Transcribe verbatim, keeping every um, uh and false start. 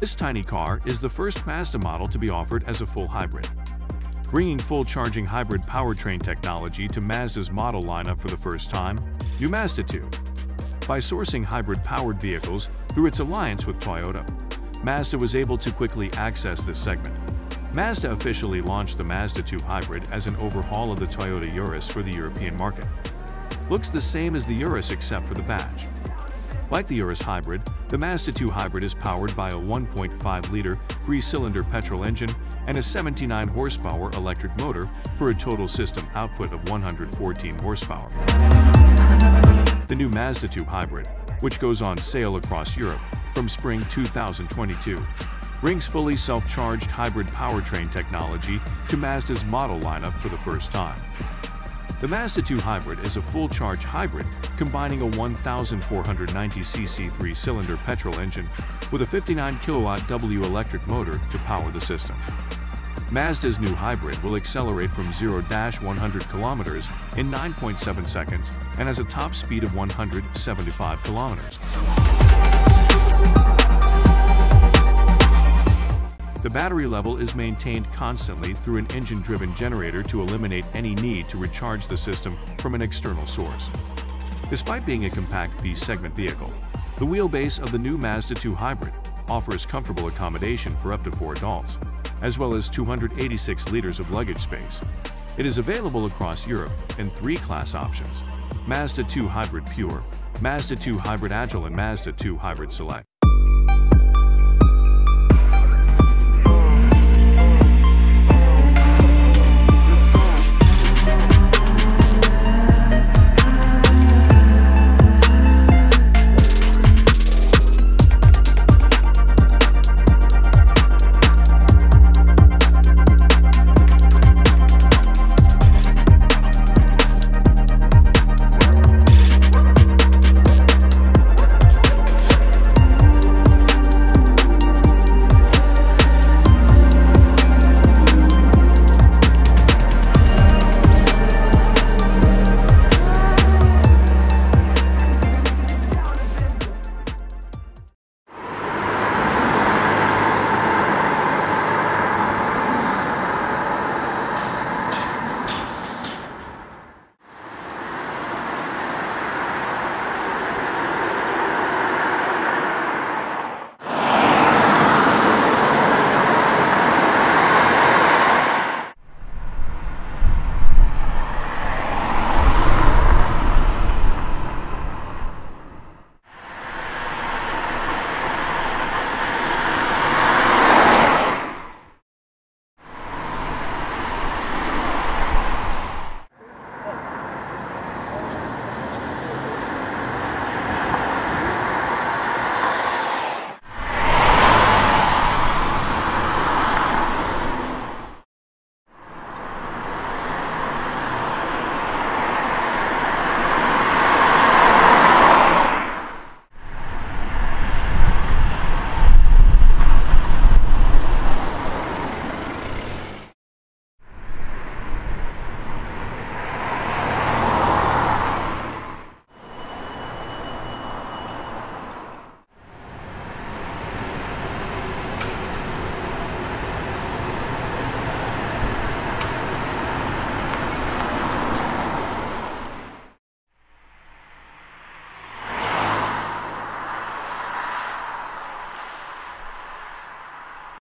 This tiny car is the first Mazda model to be offered as a full hybrid, bringing full-charging hybrid powertrain technology to Mazda's model lineup for the first time, new Mazda two. By sourcing hybrid-powered vehicles through its alliance with Toyota, Mazda was able to quickly access this segment. Mazda officially launched the Mazda two Hybrid as an overhaul of the Toyota Yaris for the European market. Looks the same as the Yaris except for the badge. Like the Yaris Hybrid, the Mazda two Hybrid is powered by a one point five liter three-cylinder petrol engine and a seventy-nine horsepower electric motor for a total system output of one hundred fourteen horsepower. The new Mazda two Hybrid, which goes on sale across Europe from spring two thousand twenty-two, brings fully self-charged hybrid powertrain technology to Mazda's model lineup for the first time. The Mazda two Hybrid is a full-charge hybrid combining a one thousand four hundred ninety c c three-cylinder petrol engine with a fifty-nine kilowatt hour electric motor to power the system. Mazda's new hybrid will accelerate from zero to one hundred kilometers in nine point seven seconds and has a top speed of one hundred seventy-five kilometers. The battery level is maintained constantly through an engine-driven generator to eliminate any need to recharge the system from an external source. Despite being a compact B-segment vehicle, the wheelbase of the new Mazda two Hybrid offers comfortable accommodation for up to four adults, as well as two hundred eighty-six liters of luggage space. It is available across Europe in three class options: Mazda two Hybrid Pure, Mazda two Hybrid Agile, and Mazda two Hybrid Select.